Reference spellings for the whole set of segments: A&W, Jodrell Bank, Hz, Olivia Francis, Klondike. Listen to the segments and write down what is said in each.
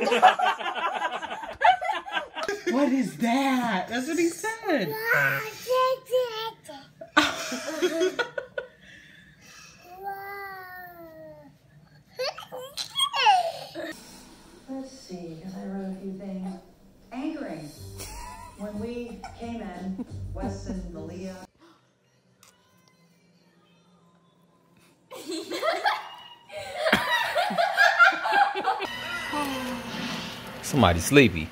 What is that? That's what he said. Let's see, because I wrote a few things. Anchoring. When we came in, Wes and Malia. Somebody sleepy.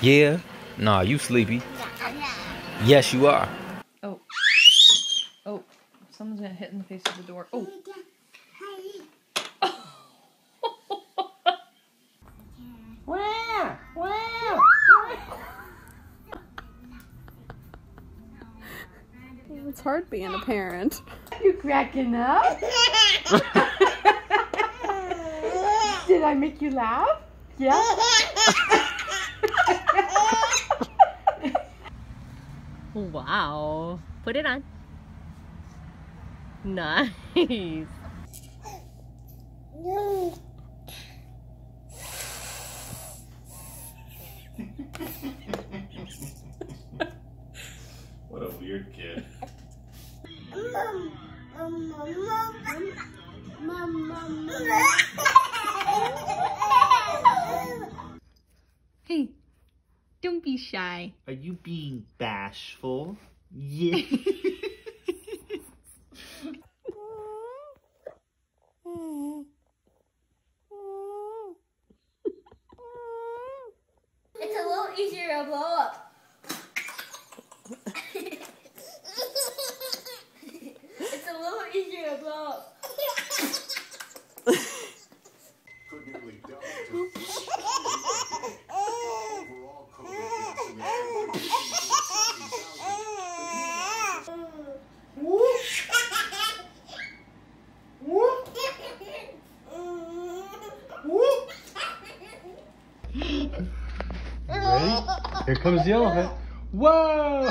Yeah? Nah, you sleepy. Yes, you are. Oh. Oh. Someone's gonna hit in the face of the door. Oh. Wow! Wow! It's hard being a parent. You cracking up? Did I make you laugh? Yeah. Wow. Put it on. Nice. What a weird kid. Hey, don't be shy. Are you being bashful? Yeah. It's a little easier to blow up. It's a little easier to blow up. Here comes the elephant. Whoa!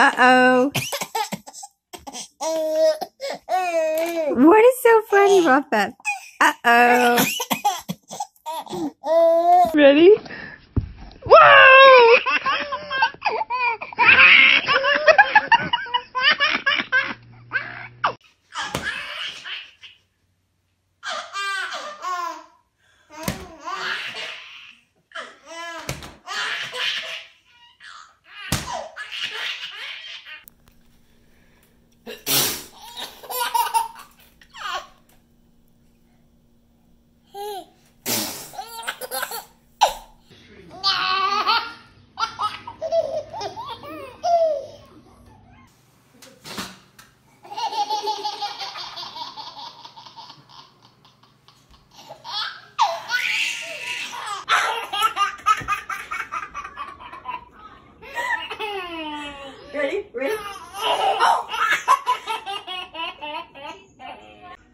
Uh-oh. What is so funny about that? Uh-oh. Ready? Whoa!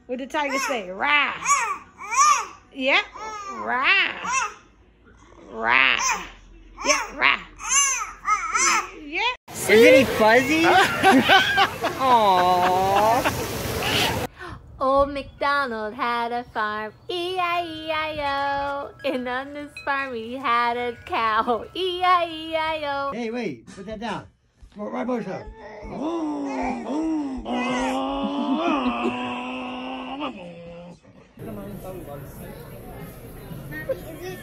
What did the tiger say? Rah! Yeah, rah! Rah! Yeah, rah! Yeah! Isn't he fuzzy? Aww! Old MacDonald had a farm, E-I-E-I-O. And on this farm he had a cow, E-I-E-I-O. Hey, wait, put that down. Right by yourself. Mommy, is it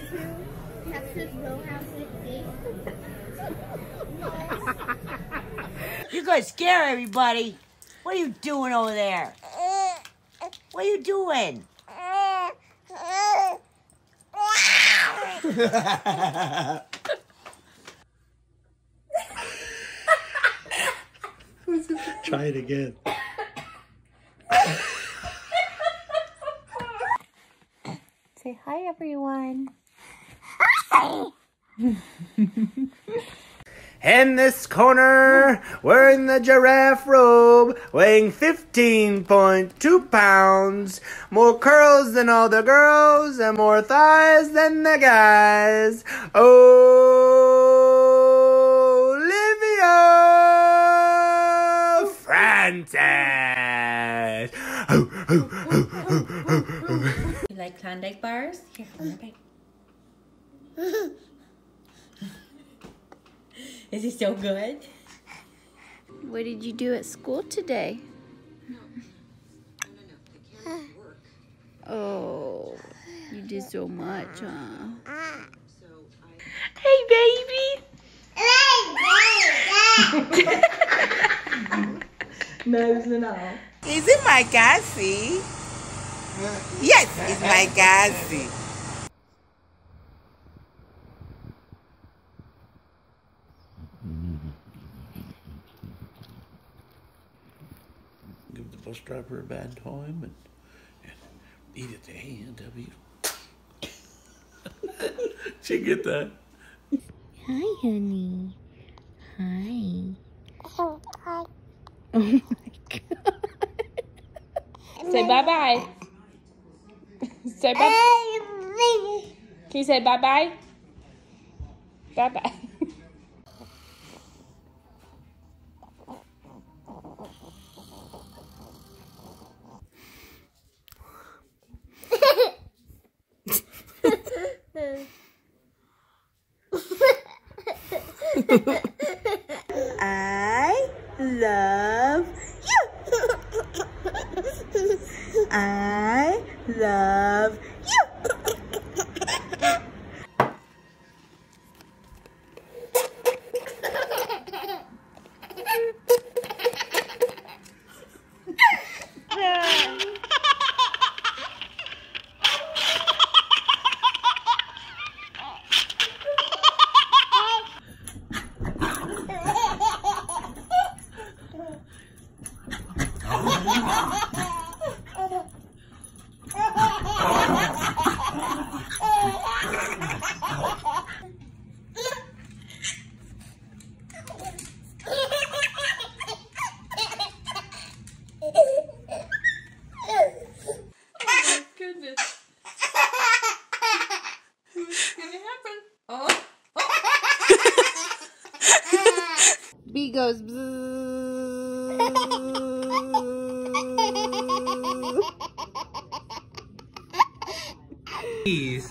true Texas Roadhouse with steak? You're gonna scare everybody. What are you doing over there? What are you doing? Who's Try it again. Say hi, everyone. Hi. In this corner, we're in the giraffe robe, weighing 15.2 pounds. More curls than all the girls, and more thighs than the guys. Olivia Francis. You like Klondike bars? Here, Klondike. Is it so good? What did you do at school today? No. Oh, you did so much, huh? Hey, baby. Is it my Gazi? Yes, it's my Gazi. Give the bus driver a bad time and eat at the A&W. Did you get that? Hi, honey. Hi. Oh my God. Say bye-bye. Say bye-bye. Can you say bye-bye? Bye-bye. I love you. I love you. B goes bzzz. Please.